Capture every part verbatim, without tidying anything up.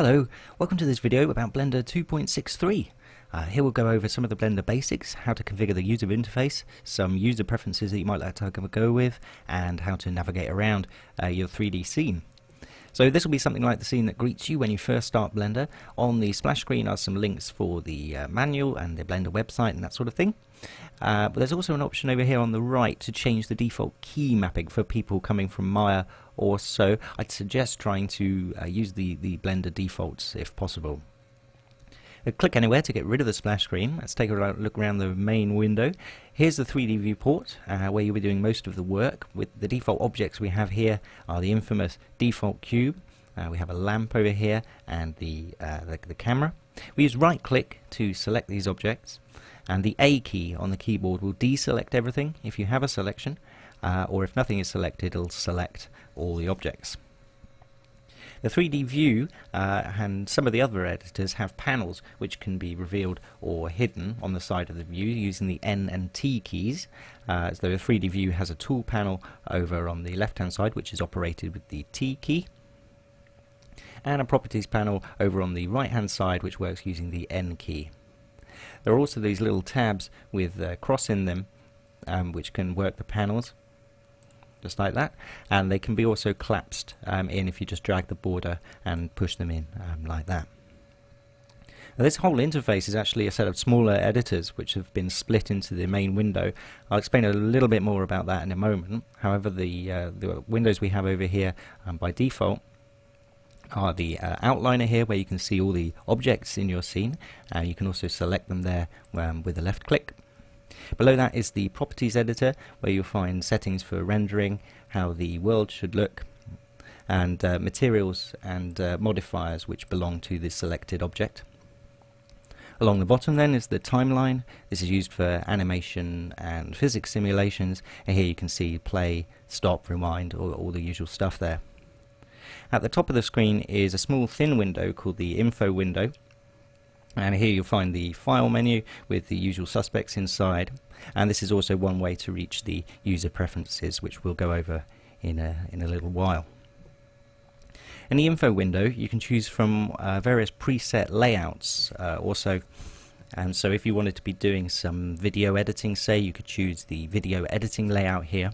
Hello, welcome to this video about Blender two point six three. Uh, here we'll go over some of the Blender basics, how to configure the user interface, some user preferences that you might like to go with, and how to navigate around uh, your three D scene. So this will be something like the scene that greets you when you first start Blender. On the splash screen are some links for the uh, manual and the Blender website and that sort of thing. Uh, but there's also an option over here on the right to change the default key mapping for people coming from Maya or so. I'd suggest trying to uh, use the, the Blender defaults if possible. Uh, click anywhere to get rid of the splash screen. Let's take a look around the main window. Here's the three D viewport uh, where you'll be doing most of the work. With the default objects we have here are the infamous default cube. Uh, we have a lamp over here and the, uh, the, the camera. We use right click to select these objects, and the A key on the keyboard will deselect everything if you have a selection, uh, or if nothing is selected it'll select all the objects. The three D view uh, and some of the other editors have panels which can be revealed or hidden on the side of the view using the N and T keys. Uh, so the three D view has a tool panel over on the left hand side which is operated with the T key, and a properties panel over on the right hand side which works using the N key. There are also these little tabs with a cross in them um, which can work the panels just like that, and they can be also collapsed um, in if you just drag the border and push them in um, like that. Now, this whole interface is actually a set of smaller editors which have been split into the main window. I'll explain a little bit more about that in a moment. However, the, uh, the windows we have over here um, by default are the uh, outliner here where you can see all the objects in your scene, and uh, you can also select them there um, with a left click. Below that is the properties editor where you'll find settings for rendering, how the world should look, and uh, materials and uh, modifiers which belong to the selected object. Along the bottom then is the timeline. This is used for animation and physics simulations, and here you can see play, stop, rewind, all, all the usual stuff there. At the top of the screen is a small thin window called the info window, and here you'll find the file menu with the usual suspects inside, and this is also one way to reach the user preferences which we'll go over in a, in a little while. In the info window you can choose from uh, various preset layouts uh, also, and so if you wanted to be doing some video editing, say, you could choose the video editing layout here.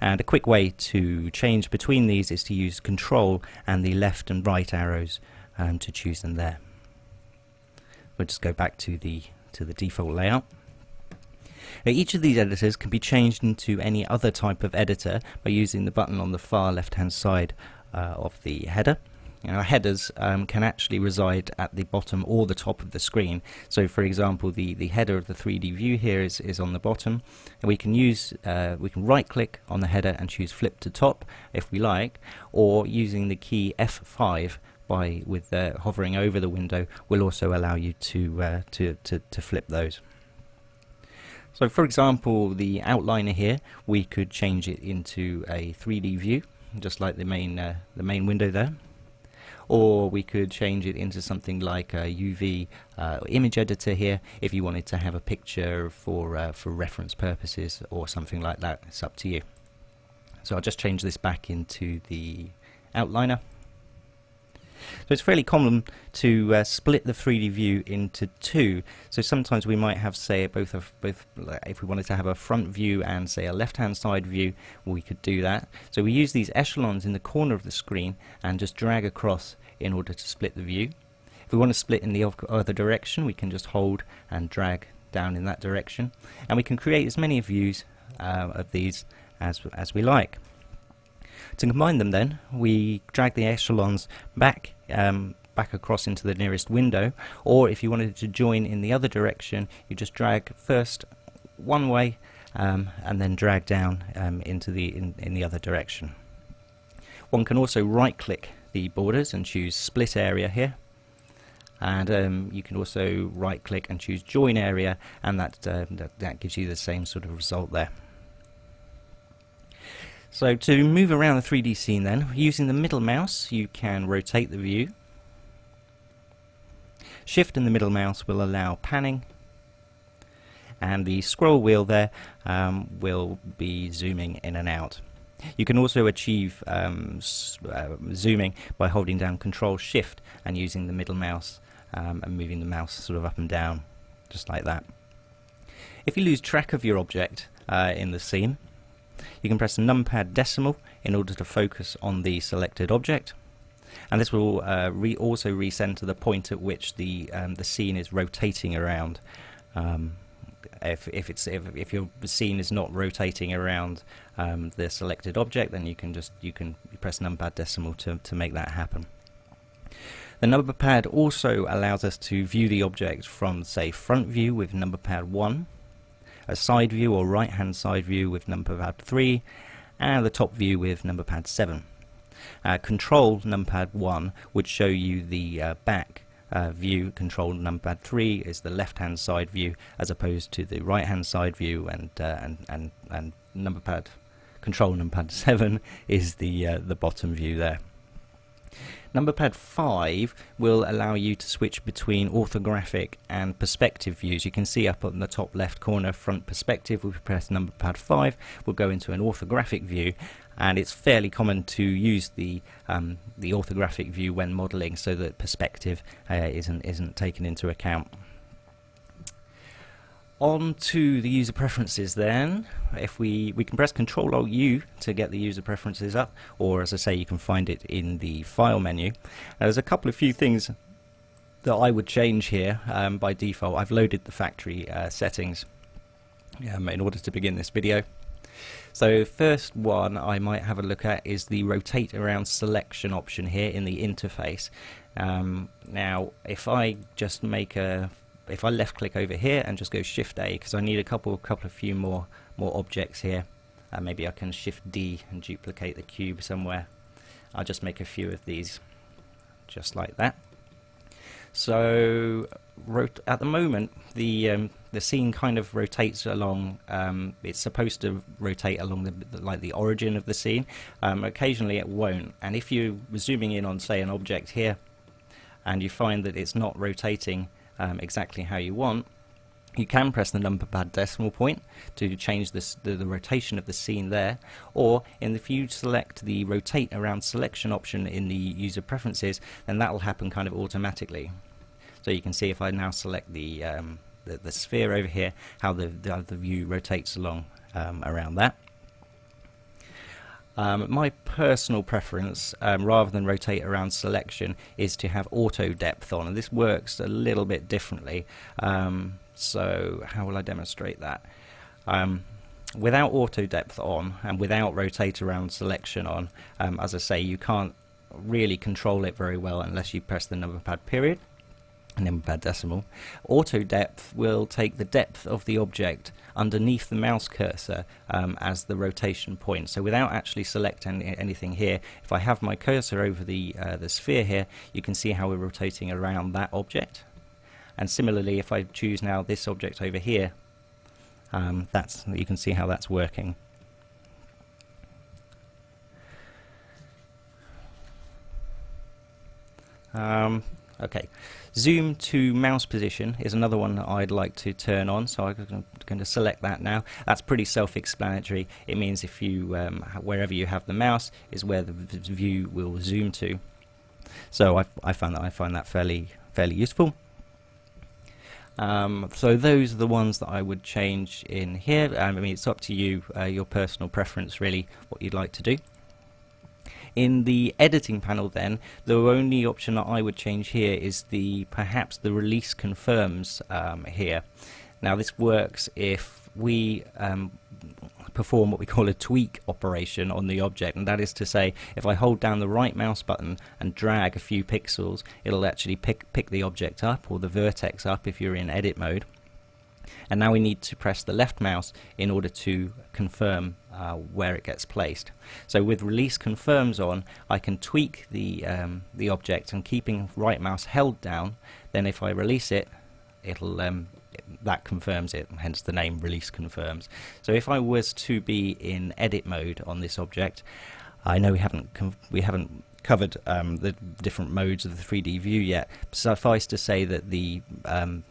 And a quick way to change between these is to use control and the left and right arrows um, to choose them there. We'll just go back to the to the default layout. Now, each of these editors can be changed into any other type of editor by using the button on the far left hand side uh, of the header. Now, headers um, can actually reside at the bottom or the top of the screen. So, for example, the, the header of the three D view here is, is on the bottom, and we can use uh, we can right click on the header and choose flip to top if we like, or using the key F five by with uh, hovering over the window will also allow you to, uh, to to to flip those. So, for example, the outliner here, we could change it into a three D view, just like the main uh, the main window there. Or we could change it into something like a U V uh, image editor here if you wanted to have a picture for, uh, for reference purposes or something like that. It's up to you. So I'll just change this back into the outliner. So it's fairly common to uh, split the three D view into two. So sometimes we might have, say, both of both. If we wanted to have a front view and, say, a left-hand side view, we could do that. So we use these echelons in the corner of the screen and just drag across in order to split the view. If we want to split in the other direction, we can just hold and drag down in that direction, and we can create as many views uh, of these as as we like. To combine them then, we drag the echelons back um, back across into the nearest window, or if you wanted to join in the other direction, you just drag first one way um, and then drag down um, into the in, in the other direction. One can also right click the borders and choose split area here, and um, you can also right click and choose join area, and that, uh, that, that gives you the same sort of result there. So to move around the three D scene then, using the middle mouse you can rotate the view. Shift and the middle mouse will allow panning, and the scroll wheel there um, will be zooming in and out. You can also achieve um, uh, zooming by holding down control shift and using the middle mouse um, and moving the mouse sort of up and down, just like that. If you lose track of your object uh, in the scene, you can press the numpad decimal in order to focus on the selected object, and this will uh, re also recenter the point at which the um, the scene is rotating around. Um, if if it's if, if your scene is not rotating around um, the selected object, then you can just you can press numpad decimal to to make that happen. The number pad also allows us to view the object from, say, front view with number pad one, a side view or right hand side view with number pad three, and the top view with number pad seven. Uh, control numpad one would show you the uh, back uh, view, control numpad three is the left hand side view as opposed to the right hand side view, and uh, and, and, and number pad, control numpad seven is the, uh, the bottom view there. Numberpad five will allow you to switch between orthographic and perspective views. You can see up on the top left corner, front perspective. We press numberpad five, we'll go into an orthographic view, and it's fairly common to use the um, the orthographic view when modeling, so that perspective uh, isn't isn't taken into account. On to the user preferences then. If we we can press control alt U to get the user preferences up, or as I say, you can find it in the file menu. Now, there's a couple of few things that I would change here. Um, by default, I've loaded the factory uh, settings um, in order to begin this video. So first one I might have a look at is the rotate around selection option here in the interface. Um, now, if I just make a If I left click over here and just go shift A, because I need a couple couple of few more more objects here, and uh, maybe I can shift D and duplicate the cube somewhere. I'll just make a few of these just like that. So rot at the moment the um, the scene kind of rotates along, um, it's supposed to rotate along the, the like the origin of the scene. Um, occasionally it won't, and if you're zooming in on, say, an object here and you find that it's not rotating Um, exactly how you want, you can press the numberpad decimal point to change this, the, the rotation of the scene there, or in if you select the rotate around selection option in the user preferences, then that will happen kind of automatically. So you can see if I now select the um, the, the sphere over here, how the, the, the view rotates along um, around that. Um, my personal preference, um, rather than rotate around selection, is to have auto depth on, and this works a little bit differently. Um, so how will I demonstrate that? Um, without auto depth on and without rotate around selection on, um, as I say, you can't really control it very well unless you press the numberpad period and numberpad decimal. Auto depth will take the depth of the object underneath the mouse cursor um, as the rotation point. So without actually selecting anything here, if I have my cursor over the uh, the sphere here, you can see how we're rotating around that object. And similarly, if I choose now this object over here, um, that's you can see how that's working. Um, Okay, zoom to mouse position is another one that I'd like to turn on, so I'm going to select that now. That's pretty self-explanatory. It means if you, um, wherever you have the mouse is where the view will zoom to. So I, I found that I find that fairly fairly useful. Um, so those are the ones that I would change in here. Um, I mean, it's up to you, uh, your personal preference, really, what you'd like to do. In the editing panel then, the only option that I would change here is the perhaps the release confirms um, here. Now this works if we um, perform what we call a tweak operation on the object, and that is to say, if I hold down the right mouse button and drag a few pixels, it'll actually pick, pick the object up, or the vertex up if you're in edit mode. And now we need to press the left mouse in order to confirm uh, where it gets placed. So with release confirms on, I can tweak the um, the object, and keeping right mouse held down, then if I release it, it'll um, that confirms it, hence the name release confirms. So if I was to be in edit mode on this object, I know we haven't we haven't covered um, the different modes of the three D view yet. Suffice to say that the um,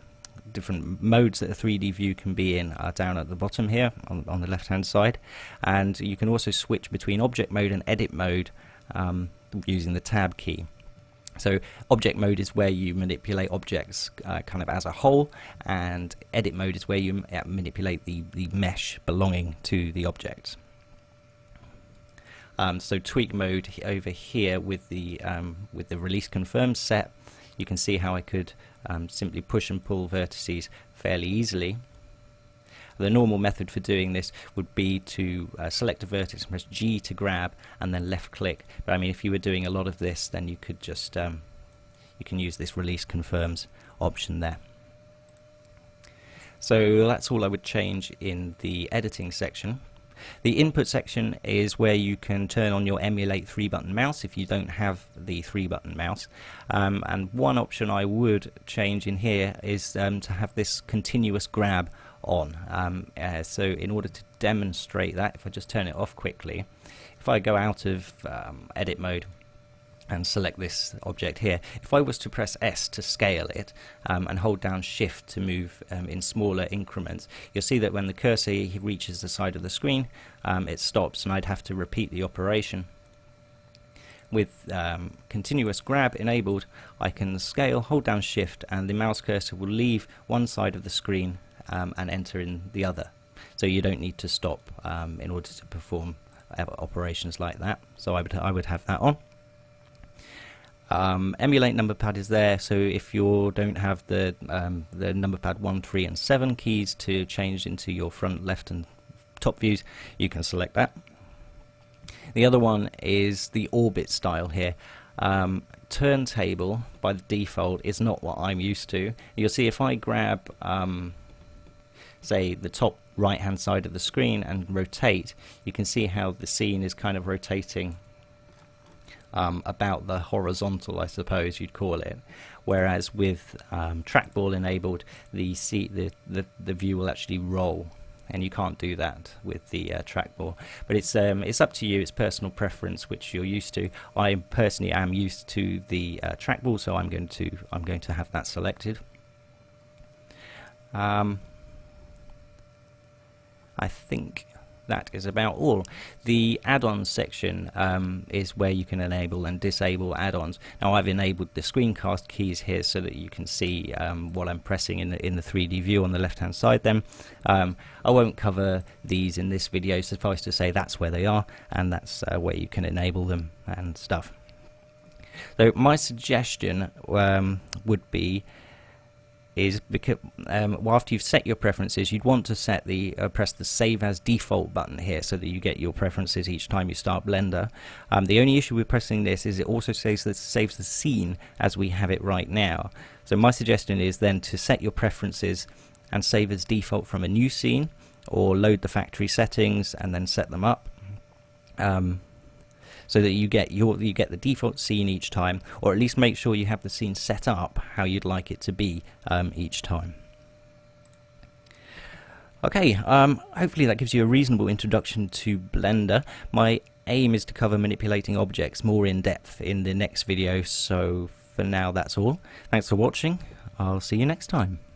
different modes that a three D view can be in are down at the bottom here on, on the left hand side, and you can also switch between object mode and edit mode um, using the tab key. So object mode is where you manipulate objects uh, kind of as a whole, and edit mode is where you manipulate the, the mesh belonging to the object. Um, so tweak mode over here with the um, with the release confirm set, you can see how I could um, simply push and pull vertices fairly easily. The normal method for doing this would be to uh, select a vertex and press G to grab and then left click. But I mean, if you were doing a lot of this, then you could just um, you can use this release confirms option there. So that's all I would change in the editing section. The input section is where you can turn on your emulate three button mouse if you don't have the three button mouse, um, and one option I would change in here is um, to have this continuous grab on. Um, uh, so in order to demonstrate that, if I just turn it off quickly, if I go out of um, edit mode and select this object here, if I was to press S to scale it um, and hold down shift to move um, in smaller increments, you'll see that when the cursor reaches the side of the screen um, it stops, and I'd have to repeat the operation. With um, continuous grab enabled, I can scale, hold down shift, and the mouse cursor will leave one side of the screen um, and enter in the other, so you don't need to stop um, in order to perform operations like that. So I would, I would have that on. Um, emulate number pad is there, so if you don't have the um, the number pad one, three and seven keys to change into your front, left and top views, you can select that. The other one is the orbit style here. Um, turntable by the default is not what I'm used to. You'll see if I grab um, say the top right hand side of the screen and rotate, you can see how the scene is kind of rotating Um, about the horizontal, I suppose you'd call it, whereas with um, trackball enabled, the, seat, the, the the view will actually roll, and you can't do that with the uh, trackball. But it's um, it's up to you. It's personal preference, which you're used to. I personally am used to the uh, trackball, so I'm going to I'm going to have that selected. Um, I think that is about all. The add-ons section um, is where you can enable and disable add-ons. Now I've enabled the screencast keys here so that you can see um, what I'm pressing in the, in the three D view on the left hand side then. Um, I won't cover these in this video, suffice to say that's where they are, and that's uh, where you can enable them and stuff. So my suggestion um, would be is because um, well, after you've set your preferences, you'd want to set the uh, press the save as default button here so that you get your preferences each time you start Blender. Um, the only issue with pressing this is it also saves that saves the scene as we have it right now. So my suggestion is then to set your preferences and save as default from a new scene, or load the factory settings and then set them up. Um, so that you get your you get the default scene each time, or at least make sure you have the scene set up how you'd like it to be um, each time. Okay, um, hopefully that gives you a reasonable introduction to Blender. My aim is to cover manipulating objects more in depth in the next video, so for now that's all. Thanks for watching, I'll see you next time.